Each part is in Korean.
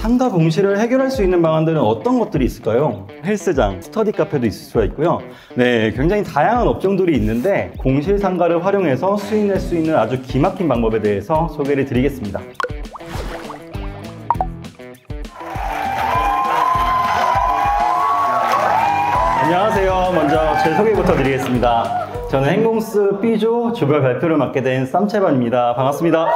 상가 공실을 해결할 수 있는 방안들은 어떤 것들이 있을까요? 헬스장, 스터디 카페도 있을 수가 있고요. 네, 굉장히 다양한 업종들이 있는데 공실 상가를 활용해서 수익 낼 수 있는 아주 기막힌 방법에 대해서 소개를 드리겠습니다. 안녕하세요. 먼저 제 소개부터 드리겠습니다. 저는 행공스 B조 조별 발표를 맡게 된 쌈채반입니다. 반갑습니다.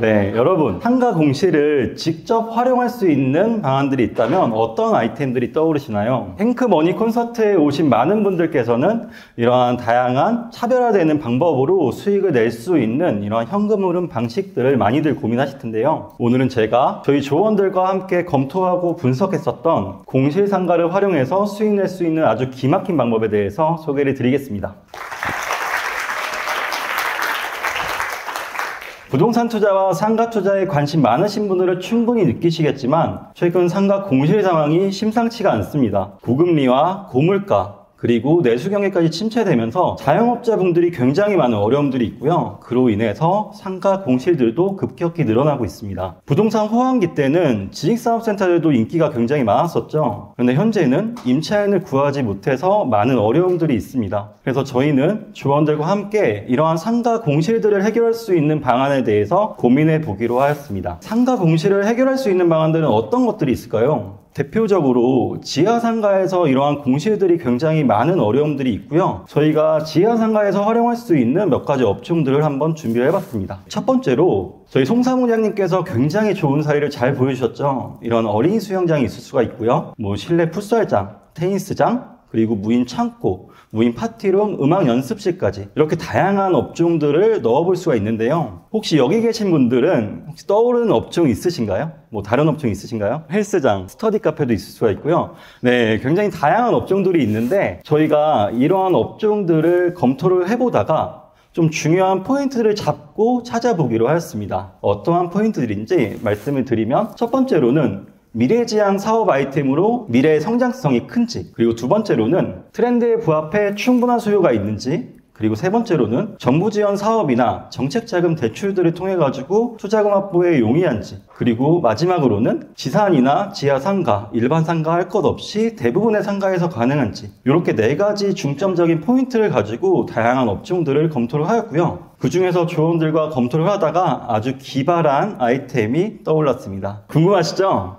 네, 여러분, 상가 공실을 직접 활용할 수 있는 방안들이 있다면 어떤 아이템들이 떠오르시나요? 탱크머니 콘서트에 오신 많은 분들께서는 이러한 다양한 차별화되는 방법으로 수익을 낼 수 있는 이러한 현금 흐름 방식들을 많이들 고민하실 텐데요. 오늘은 제가 저희 조원들과 함께 검토하고 분석했었던 공실 상가를 활용해서 수익 낼 수 있는 아주 기막힌 방법에 대해서 소개를 드리겠습니다. 부동산 투자와 상가 투자에 관심 많으신 분들은 충분히 느끼시겠지만 최근 상가 공실 상황이 심상치가 않습니다. 고금리와 고물가 그리고 내수 경기까지 침체되면서 자영업자분들이 굉장히 많은 어려움들이 있고요. 그로 인해서 상가 공실들도 급격히 늘어나고 있습니다. 부동산 호황기 때는 지식사업센터들도 인기가 굉장히 많았었죠. 그런데 현재는 임차인을 구하지 못해서 많은 어려움들이 있습니다. 그래서 저희는 조원들과 함께 이러한 상가 공실들을 해결할 수 있는 방안에 대해서 고민해 보기로 하였습니다. 상가 공실을 해결할 수 있는 방안들은 어떤 것들이 있을까요? 대표적으로 지하상가에서 이러한 공실들이 굉장히 많은 어려움들이 있고요. 저희가 지하상가에서 활용할 수 있는 몇 가지 업종들을 한번 준비를 해봤습니다. 첫 번째로 저희 송 사무장님께서 굉장히 좋은 사례를 잘 보여주셨죠. 이런 어린이 수영장이 있을 수가 있고요. 뭐 실내 풋살장, 테니스장, 그리고 무인 창고, 무인 파티룸, 음악 연습실까지 이렇게 다양한 업종들을 넣어볼 수가 있는데요. 혹시 여기 계신 분들은 혹시 떠오르는 업종 있으신가요? 뭐 다른 업종 있으신가요? 헬스장, 스터디 카페도 있을 수가 있고요. 네, 굉장히 다양한 업종들이 있는데 저희가 이러한 업종들을 검토를 해보다가 좀 중요한 포인트를 잡고 찾아보기로 하였습니다. 어떠한 포인트들인지 말씀을 드리면 첫 번째로는 미래지향 사업 아이템으로 미래의 성장성이 큰지, 그리고 두 번째로는 트렌드에 부합해 충분한 수요가 있는지, 그리고 세 번째로는 정부 지원 사업이나 정책자금 대출들을 통해 가지고 투자금 확보에 용이한지, 그리고 마지막으로는 지산이나 지하상가, 일반상가 할 것 없이 대부분의 상가에서 가능한지, 이렇게 네 가지 중점적인 포인트를 가지고 다양한 업종들을 검토를 하였고요. 그 중에서 조언들과 검토를 하다가 아주 기발한 아이템이 떠올랐습니다. 궁금하시죠?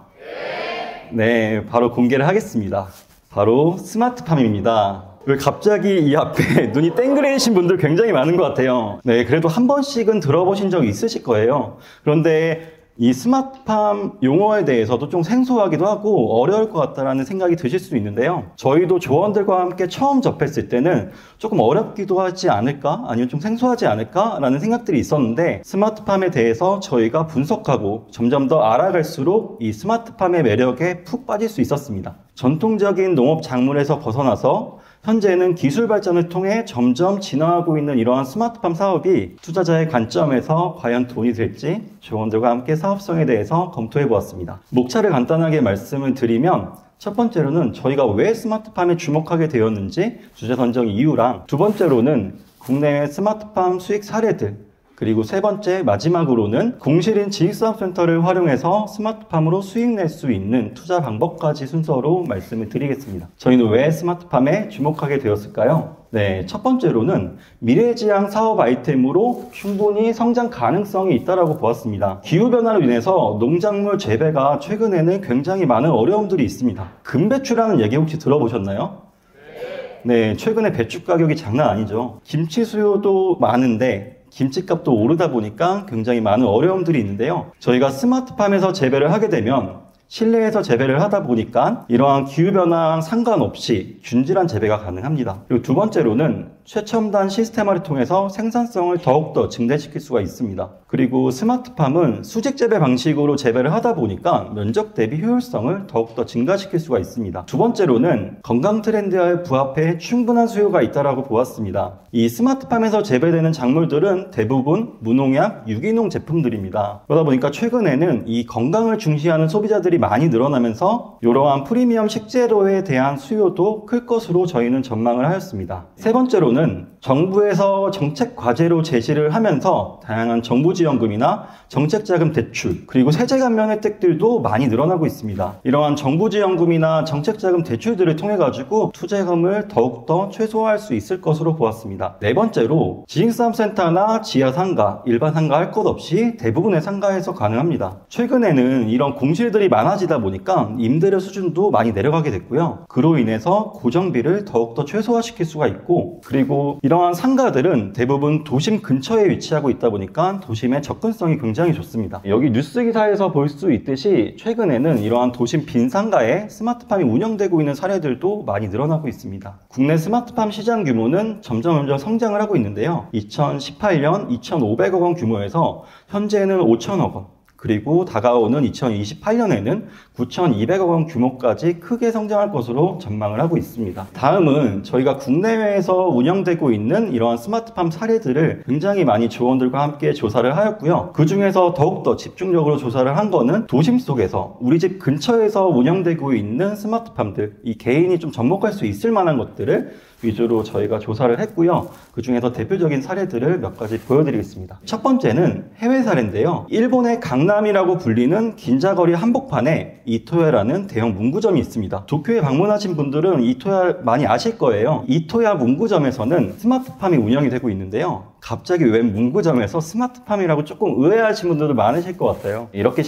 네, 바로 공개를 하겠습니다. 바로 스마트팜입니다. 왜 갑자기 이 앞에 눈이 땡그레이신 분들 굉장히 많은 것 같아요. 네, 그래도 한 번씩은 들어보신 적이 있으실 거예요. 그런데 이 스마트팜 용어에 대해서도 좀 생소하기도 하고 어려울 것 같다라는 생각이 드실 수 있는데요. 저희도 조원들과 함께 처음 접했을 때는 조금 어렵기도 하지 않을까? 아니면 좀 생소하지 않을까?라는 생각들이 있었는데 스마트팜에 대해서 저희가 분석하고 점점 더 알아갈수록 이 스마트팜의 매력에 푹 빠질 수 있었습니다. 전통적인 농업 작물에서 벗어나서 현재는 기술 발전을 통해 점점 진화하고 있는 이러한 스마트팜 사업이 투자자의 관점에서 과연 돈이 될지 조언들과 함께 사업성에 대해서 검토해 보았습니다. 목차를 간단하게 말씀을 드리면 첫 번째로는 저희가 왜 스마트팜에 주목하게 되었는지 주제 선정 이유랑, 두 번째로는 국내외 스마트팜 수익 사례들, 그리고 세 번째 마지막으로는 공실인 지식사업센터를 활용해서 스마트팜으로 수익 낼 수 있는 투자 방법까지 순서로 말씀을 드리겠습니다. 저희는 왜 스마트팜에 주목하게 되었을까요? 네, 첫 번째로는 미래지향 사업 아이템으로 충분히 성장 가능성이 있다라고 보았습니다. 기후변화로 인해서 농작물 재배가 최근에는 굉장히 많은 어려움들이 있습니다. 금배추라는 얘기 혹시 들어보셨나요? 네, 최근에 배추 가격이 장난 아니죠. 김치 수요도 많은데 김치값도 오르다 보니까 굉장히 많은 어려움들이 있는데요. 저희가 스마트팜에서 재배를 하게 되면 실내에서 재배를 하다 보니까 이러한 기후변화랑 상관없이 균질한 재배가 가능합니다. 그리고 두 번째로는 최첨단 시스템화를 통해서 생산성을 더욱더 증대시킬 수가 있습니다. 그리고 스마트팜은 수직 재배 방식으로 재배를 하다 보니까 면적 대비 효율성을 더욱더 증가시킬 수가 있습니다. 두 번째로는 건강 트렌드에 부합해 충분한 수요가 있다라고 보았습니다. 이 스마트팜에서 재배되는 작물들은 대부분 무농약, 유기농 제품들입니다. 그러다 보니까 최근에는 이 건강을 중시하는 소비자들이 많이 늘어나면서 이러한 프리미엄 식재료에 대한 수요도 클 것으로 저희는 전망을 하였습니다. 세 번째로는 정부에서 정책 과제로 제시를 하면서 다양한 정부 정부지원금이나 정책자금 대출, 그리고 세제 감면 혜택들도 많이 늘어나고 있습니다. 이러한 정부지원금이나 정책자금 대출들을 통해 가지고 투자금을 더욱더 최소화할 수 있을 것으로 보았습니다. 네 번째로 지식산업센터나 지하상가, 일반 상가 할 것 없이 대부분의 상가에서 가능합니다. 최근에는 이런 공실들이 많아지다 보니까 임대료 수준도 많이 내려가게 됐고요. 그로 인해서 고정비를 더욱더 최소화시킬 수가 있고, 그리고 이러한 상가들은 대부분 도심 근처에 위치하고 있다 보니까 도심의 접근성이 굉장히 좋습니다. 여기 뉴스 기사에서 볼 수 있듯이 최근에는 이러한 도심 빈 상가에 스마트팜이 운영되고 있는 사례들도 많이 늘어나고 있습니다. 국내 스마트팜 시장 규모는 점점 성장을 하고 있는데요. 2018년 2,500억 원 규모에서 현재는 5,000억 원, 그리고 다가오는 2028년에는 9,200억 원 규모까지 크게 성장할 것으로 전망을 하고 있습니다. 다음은 저희가 국내외에서 운영되고 있는 이러한 스마트팜 사례들을 굉장히 많이 조원들과 함께 조사를 하였고요. 그 중에서 더욱더 집중적으로 조사를 한 거는 도심 속에서 우리 집 근처에서 운영되고 있는 스마트팜들, 이 개인이 좀 접목할 수 있을 만한 것들을 위주로 저희가 조사를 했고요. 그 중에서 대표적인 사례들을 몇 가지 보여드리겠습니다. 첫 번째는 해외 사례인데요. 일본의 강남이라고 불리는 긴자거리 한복판에 이토야라는 대형 문구점이 있습니다. 도쿄에 방문하신 분들은 이토야 많이 아실 거예요. 이토야 문구점에서는 스마트팜이 운영이 되고 있는데요. 갑자기 웬 문구점에서 스마트팜이라고 조금 의아해하신 분들도 많으실 것 같아요. 이렇게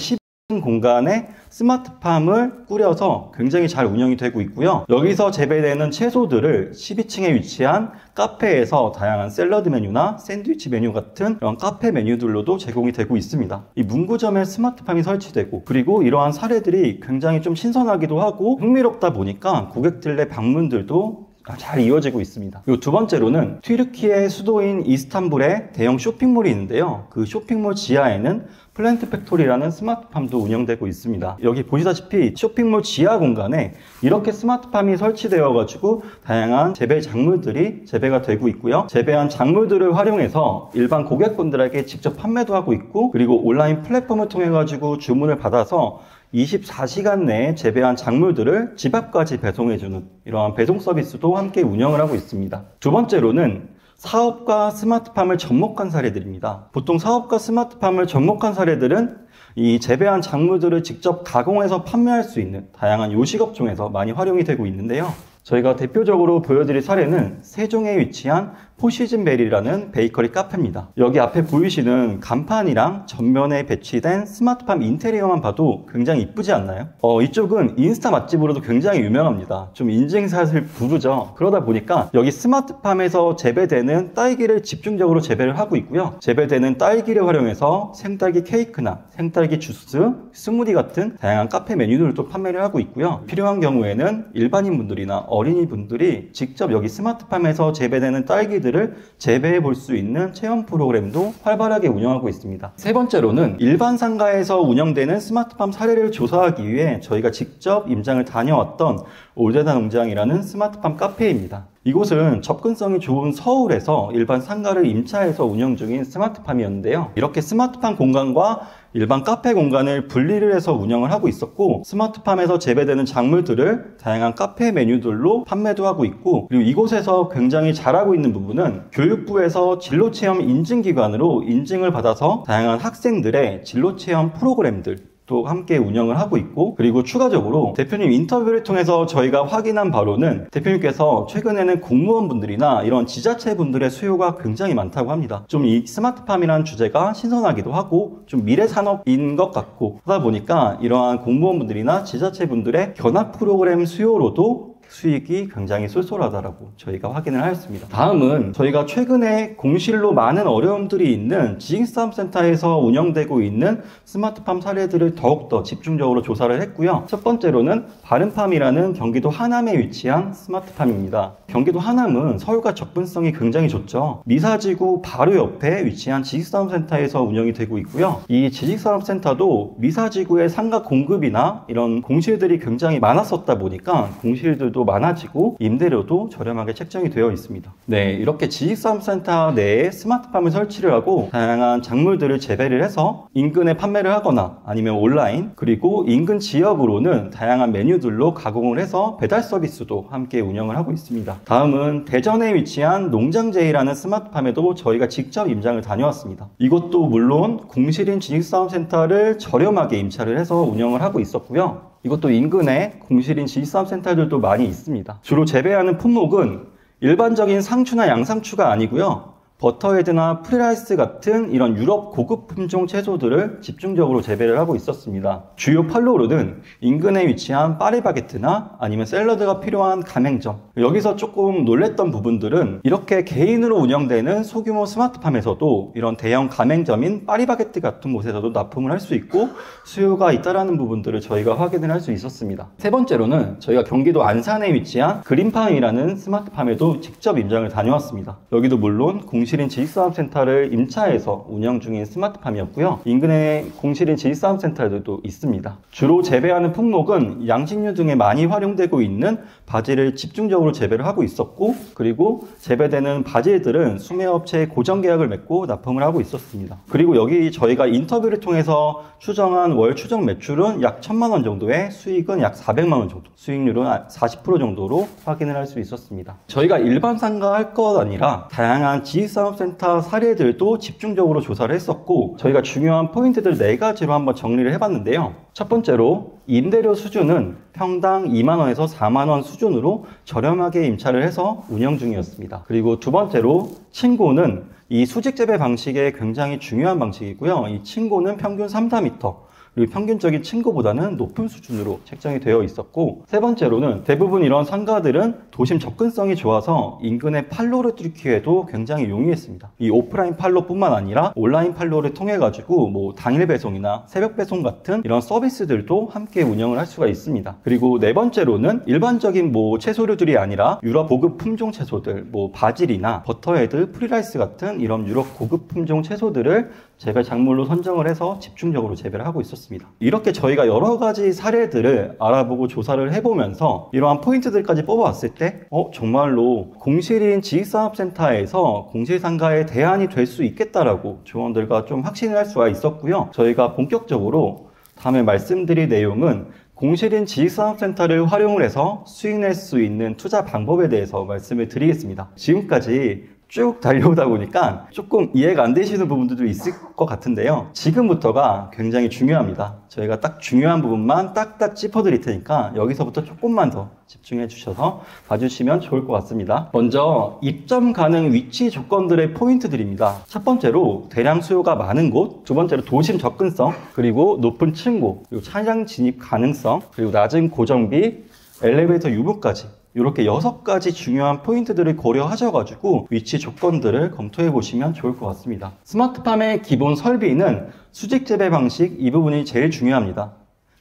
공간에 스마트팜을 꾸려서 굉장히 잘 운영이 되고 있고요. 여기서 재배되는 채소들을 12층에 위치한 카페에서 다양한 샐러드 메뉴나 샌드위치 메뉴 같은 이런 카페 메뉴들로도 제공이 되고 있습니다. 이 문구점에 스마트팜이 설치되고, 그리고 이러한 사례들이 굉장히 좀 신선하기도 하고 흥미롭다 보니까 고객들의 방문들도 잘 이어지고 있습니다. 그리고 두 번째로는 튀르키예 수도인 이스탄불에 대형 쇼핑몰이 있는데요. 그 쇼핑몰 지하에는 플랜트 팩토리라는 스마트팜도 운영되고 있습니다. 여기 보시다시피 쇼핑몰 지하 공간에 이렇게 스마트팜이 설치되어 가지고 다양한 재배 작물들이 재배가 되고 있고요. 재배한 작물들을 활용해서 일반 고객분들에게 직접 판매도 하고 있고, 그리고 온라인 플랫폼을 통해 가지고 주문을 받아서 24시간 내에 재배한 작물들을 집 앞까지 배송해주는 이러한 배송 서비스도 함께 운영을 하고 있습니다. 두 번째로는 사업과 스마트팜을 접목한 사례들입니다. 보통 사업과 스마트팜을 접목한 사례들은 이 재배한 작물들을 직접 가공해서 판매할 수 있는 다양한 요식업종에서 많이 활용이 되고 있는데요. 저희가 대표적으로 보여드릴 사례는 세종에 위치한 포시즌베리라는 베이커리 카페입니다. 여기 앞에 보이시는 간판이랑 전면에 배치된 스마트팜 인테리어만 봐도 굉장히 이쁘지 않나요? 이쪽은 인스타 맛집으로도 굉장히 유명합니다. 좀 인증샷을 부르죠. 그러다 보니까 여기 스마트팜에서 재배되는 딸기를 집중적으로 재배를 하고 있고요. 재배되는 딸기를 활용해서 생딸기 케이크나 생딸기 주스, 스무디 같은 다양한 카페 메뉴들도 판매를 하고 있고요. 필요한 경우에는 일반인분들이나 어린이분들이 직접 여기 스마트팜에서 재배되는 딸기들 재배해 볼 수 있는 체험 프로그램도 활발하게 운영하고 있습니다. 세 번째로는 일반 상가에서 운영되는 스마트팜 사례를 조사하기 위해 저희가 직접 임장을 다녀왔던 올드에다 농장이라는 스마트팜 카페입니다. 이곳은 접근성이 좋은 서울에서 일반 상가를 임차해서 운영 중인 스마트팜이었는데요. 이렇게 스마트팜 공간과 일반 카페 공간을 분리를 해서 운영을 하고 있었고, 스마트팜에서 재배되는 작물들을 다양한 카페 메뉴들로 판매도 하고 있고, 그리고 이곳에서 굉장히 잘하고 있는 부분은 교육부에서 진로체험 인증기관으로 인증을 받아서 다양한 학생들의 진로체험 프로그램들 또 함께 운영을 하고 있고, 그리고 추가적으로 대표님 인터뷰를 통해서 저희가 확인한 바로는 대표님께서 최근에는 공무원분들이나 이런 지자체분들의 수요가 굉장히 많다고 합니다. 좀 이 스마트팜이라는 주제가 신선하기도 하고 좀 미래산업인 것 같고 하다 보니까 이러한 공무원분들이나 지자체분들의 견학 프로그램 수요로도 수익이 굉장히 쏠쏠하다라고 저희가 확인을 하였습니다. 다음은 저희가 최근에 공실로 많은 어려움들이 있는 지식산업센터에서 운영되고 있는 스마트팜 사례들을 더욱더 집중적으로 조사를 했고요. 첫 번째로는 바른팜이라는 경기도 하남에 위치한 스마트팜입니다. 경기도 하남은 서울과 접근성이 굉장히 좋죠. 미사지구 바로 옆에 위치한 지식산업센터에서 운영이 되고 있고요. 이 지식산업센터도 미사지구의 상가 공급이나 이런 공실들이 굉장히 많았었다 보니까 공실들도 수도 많아지고 임대료도 저렴하게 책정이 되어 있습니다. 네, 이렇게 지식사업센터 내에 스마트팜을 설치를 하고 다양한 작물들을 재배를 해서 인근에 판매를 하거나 아니면 온라인, 그리고 인근 지역으로는 다양한 메뉴들로 가공을 해서 배달 서비스도 함께 운영을 하고 있습니다. 다음은 대전에 위치한 농장제이라는 스마트팜에도 저희가 직접 임장을 다녀왔습니다. 이것도 물론 공실인 지식사업센터를 저렴하게 임차를 해서 운영을 하고 있었고요. 이것도 인근에 공실인 지식사업센터들도 많이 있습니다. 주로 재배하는 품목은 일반적인 상추나 양상추가 아니고요, 버터헤드나 프리라이스 같은 이런 유럽 고급 품종 채소들을 집중적으로 재배를 하고 있었습니다. 주요 판로로는 인근에 위치한 파리바게트나 아니면 샐러드가 필요한 가맹점. 여기서 조금 놀랬던 부분들은 이렇게 개인으로 운영되는 소규모 스마트팜에서도 이런 대형 가맹점인 파리바게트 같은 곳에서도 납품을 할 수 있고 수요가 있다라는 부분들을 저희가 확인을 할 수 있었습니다. 세 번째로는 저희가 경기도 안산에 위치한 그린팜이라는 스마트팜에도 직접 임장을 다녀왔습니다. 여기도 물론 공실인 지식사업센터를 임차해서 운영 중인 스마트팜이었고요. 인근에 공실인 지식사업센터들도 있습니다. 주로 재배하는 품목은 양식류 등에 많이 활용되고 있는 바질을 집중적으로 재배를 하고 있었고, 그리고 재배되는 바질들은 수매업체에 고정계약을 맺고 납품을 하고 있었습니다. 그리고 여기 저희가 인터뷰를 통해서 추정한 월 추정 매출은 약 1000만 원 정도에 수익은 약 400만 원 정도, 수익률은 40% 정도로 확인을 할 수 있었습니다. 저희가 일반 상가할 것 아니라 다양한 지식사업센터 사례들도 집중적으로 조사를 했었고, 저희가 중요한 포인트들 4가지로 한번 정리를 해봤는데요. 첫 번째로 임대료 수준은 평당 2만 원에서 4만 원 수준으로 저렴하게 임차를 해서 운영 중이었습니다. 그리고 두 번째로 층고는 이 수직 재배 방식의 굉장히 중요한 방식이고요. 이 층고는 평균 3-4m, 그리고 평균적인 층고보다는 높은 수준으로 책정이 되어 있었고, 세 번째로는 대부분 이런 상가들은 도심 접근성이 좋아서 인근의 판로를 뚫기에도 굉장히 용이했습니다. 이 오프라인 판로뿐만 아니라 온라인 판로를 통해 가지고 뭐 당일 배송이나 새벽 배송 같은 이런 서비스들도 함께 운영을 할 수가 있습니다. 그리고 네 번째로는 일반적인 뭐 채소류들이 아니라 유럽 고급 품종 채소들, 뭐 바질이나 버터헤드, 프리라이스 같은 이런 유럽 고급 품종 채소들을 재배 작물로 선정을 해서 집중적으로 재배를 하고 있었습니다. 이렇게 저희가 여러 가지 사례들을 알아보고 조사를 해보면서 이러한 포인트들까지 뽑아왔을 때 정말로 공실인 지식사업센터에서 공실상가의 대안이 될 수 있겠다라고 조언들과 좀 확신을 할 수가 있었고요. 저희가 본격적으로 다음에 말씀드릴 내용은 공실인 지식사업센터를 활용을 해서 수익 낼 수 있는 투자 방법에 대해서 말씀을 드리겠습니다. 지금까지 쭉 달려오다 보니까 조금 이해가 안 되시는 부분들도 있을 것 같은데요. 지금부터가 굉장히 중요합니다. 저희가 딱 중요한 부분만 딱딱 짚어드릴 테니까 여기서부터 조금만 더 집중해 주셔서 봐주시면 좋을 것 같습니다. 먼저 입점 가능 위치 조건들의 포인트들입니다. 첫 번째로 대량 수요가 많은 곳, 두 번째로 도심 접근성, 그리고 높은 층고, 그리고 차량 진입 가능성, 그리고 낮은 고정비, 엘리베이터 유무까지, 이렇게 6가지 중요한 포인트들을 고려하셔가지고 위치 조건들을 검토해 보시면 좋을 것 같습니다. 스마트팜의 기본 설비는 수직 재배 방식, 이 부분이 제일 중요합니다.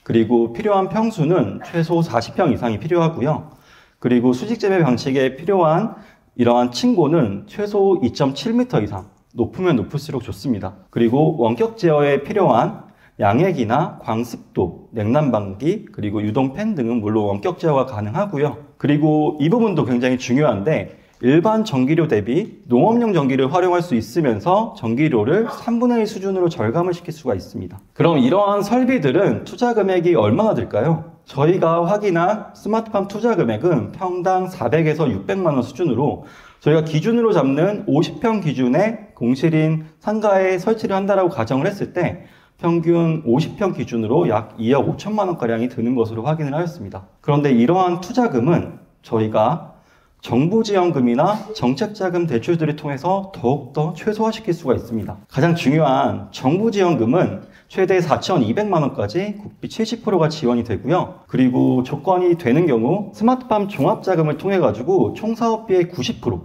그리고 필요한 평수는 최소 40평 이상이 필요하고요. 그리고 수직 재배 방식에 필요한 이러한 층고는 최소 2.7m 이상, 높으면 높을수록 좋습니다. 그리고 원격 제어에 필요한 양액이나 광습도, 냉난방기, 그리고 유동팬 등은 물론 원격 제어가 가능하고요. 그리고 이 부분도 굉장히 중요한데, 일반 전기료 대비 농업용 전기를 활용할 수 있으면서 전기료를 3분의 1 수준으로 절감을 시킬 수가 있습니다. 그럼 이러한 설비들은 투자 금액이 얼마나 들까요? 저희가 확인한 스마트팜 투자 금액은 평당 400에서 600만 원 수준으로, 저희가 기준으로 잡는 50평 기준의 공실인 상가에 설치를 한다라고 가정을 했을 때 평균 50평 기준으로 약 2억 5천만 원가량이 드는 것으로 확인을 하였습니다. 그런데 이러한 투자금은 저희가 정부 지원금이나 정책자금 대출들을 통해서 더욱더 최소화시킬 수가 있습니다. 가장 중요한 정부 지원금은 최대 4,200만 원까지 국비 70%가 지원이 되고요. 그리고 조건이 되는 경우 스마트팜 종합자금을 통해 가지고 총 사업비의 90%,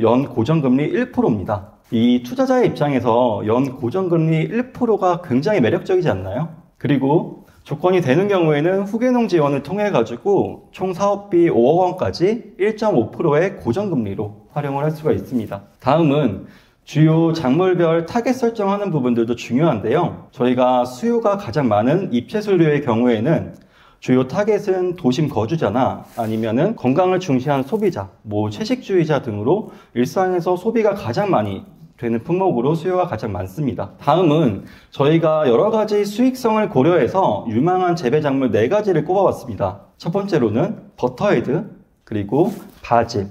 연 고정금리 1%입니다. 이 투자자의 입장에서 연 고정금리 1%가 굉장히 매력적이지 않나요? 그리고 조건이 되는 경우에는 후계농 지원을 통해 가지고 총 사업비 5억 원까지 1.5%의 고정금리로 활용을 할 수가 있습니다. 다음은 주요 작물별 타겟 설정하는 부분들도 중요한데요. 저희가 수요가 가장 많은 잎채소류의 경우에는 주요 타겟은 도심 거주자나 아니면은 건강을 중시한 소비자, 뭐 채식주의자 등으로 일상에서 소비가 가장 많이 되는 품목으로 수요가 가장 많습니다. 다음은 저희가 여러 가지 수익성을 고려해서 유망한 재배 작물 4가지를 꼽아봤습니다. 첫 번째로는 버터헤드, 그리고 바질,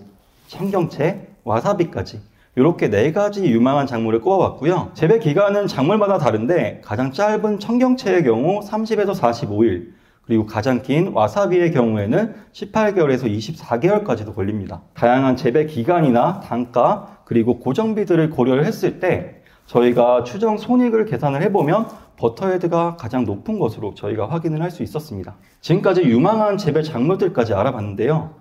청경채, 와사비까지 이렇게 4가지 유망한 작물을 꼽아봤고요. 재배 기간은 작물마다 다른데 가장 짧은 청경채의 경우 30에서 45일, 그리고 가장 긴 와사비의 경우에는 18개월에서 24개월까지도 걸립니다. 다양한 재배 기간이나 단가, 그리고 고정비들을 고려를 했을 때 저희가 추정 손익을 계산을 해보면 버터헤드가 가장 높은 것으로 저희가 확인을 할 수 있었습니다. 지금까지 유망한 재배 작물들까지 알아봤는데요.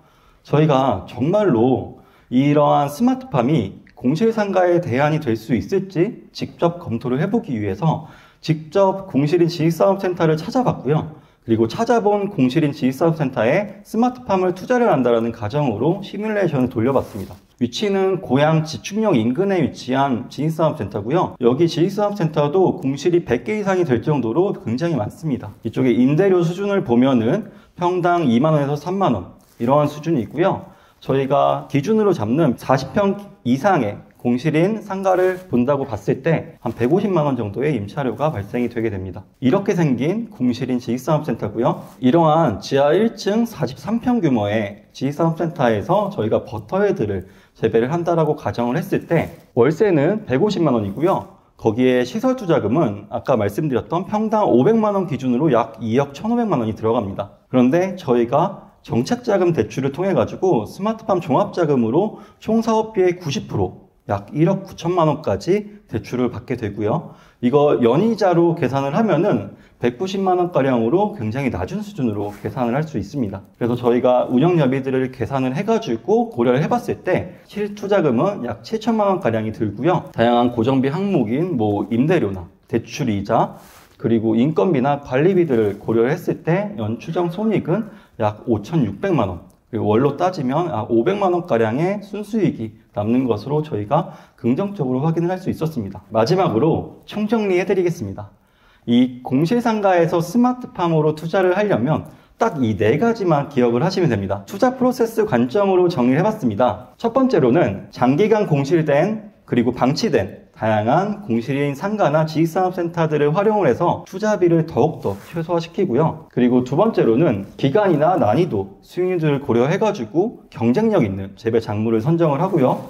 저희가 정말로 이러한 스마트팜이 공실상가의 대안이 될 수 있을지 직접 검토를 해보기 위해서 직접 공실인 지식사업센터를 찾아봤고요. 그리고 찾아본 공실인 지식사업센터에 스마트팜을 투자를 한다는 가정으로 시뮬레이션을 돌려봤습니다. 위치는 고양지축역 인근에 위치한 지식사업센터고요. 여기 지식사업센터도 공실이 100개 이상이 될 정도로 굉장히 많습니다. 이쪽에 임대료 수준을 보면은 평당 2만원에서 3만원 이러한 수준이 있고요. 저희가 기준으로 잡는 40평 이상의 공실인 상가를 본다고 봤을 때 한 150만원 정도의 임차료가 발생이 되게 됩니다. 이렇게 생긴 공실인 지식사업센터고요. 이러한 지하 1층 43평 규모의 지식사업센터에서 저희가 버터헤드를 재배를 한다라고 가정을 했을 때 월세는 150만원이고요. 거기에 시설 투자금은 아까 말씀드렸던 평당 500만원 기준으로 약 2억 1,500만원이 들어갑니다. 그런데 저희가 정착자금 대출을 통해 가지고 스마트팜 종합자금으로 총 사업비의 90%, 약 1억 9천만 원까지 대출을 받게 되고요. 이거 연이자로 계산을 하면은 190만 원가량으로 굉장히 낮은 수준으로 계산을 할 수 있습니다. 그래서 저희가 운영여비들을 계산을 해가지고 고려를 해봤을 때 실투자금은 약 7천만 원가량이 들고요. 다양한 고정비 항목인 뭐 임대료나 대출이자, 그리고 인건비나 관리비들을 고려를 했을 때 연추정 손익은 약 5,600만원, 그리고 월로 따지면 500만원가량의 순수익이 남는 것으로 저희가 긍정적으로 확인을 할 수 있었습니다. 마지막으로 총정리 해드리겠습니다. 이 공실상가에서 스마트팜으로 투자를 하려면 딱 이 4가지만 기억을 하시면 됩니다. 투자 프로세스 관점으로 정리를 해봤습니다. 첫 번째로는 장기간 공실된, 그리고 방치된 다양한 공실인 상가나 지식산업센터들을 활용을 해서 투자비를 더욱더 최소화시키고요. 그리고 두 번째로는 기간이나 난이도, 수익률을 고려해가지고 경쟁력 있는 재배 작물을 선정을 하고요.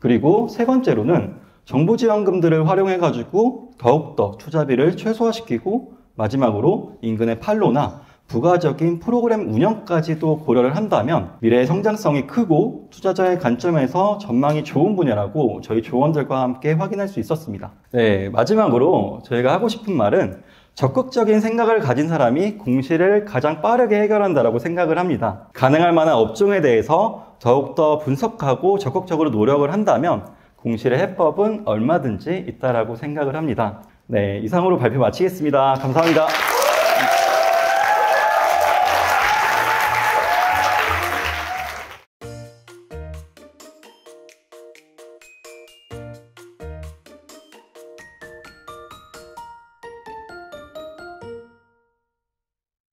그리고 세 번째로는 정부 지원금들을 활용해가지고 더욱더 투자비를 최소화시키고, 마지막으로 인근의 판로나 부가적인 프로그램 운영까지도 고려를 한다면 미래의 성장성이 크고 투자자의 관점에서 전망이 좋은 분야라고 저희 조원들과 함께 확인할 수 있었습니다. 네, 마지막으로 저희가 하고 싶은 말은 적극적인 생각을 가진 사람이 공실을 가장 빠르게 해결한다라고 생각을 합니다. 가능할 만한 업종에 대해서 더욱더 분석하고 적극적으로 노력을 한다면 공실의 해법은 얼마든지 있다라고 생각을 합니다. 네, 이상으로 발표 마치겠습니다. 감사합니다.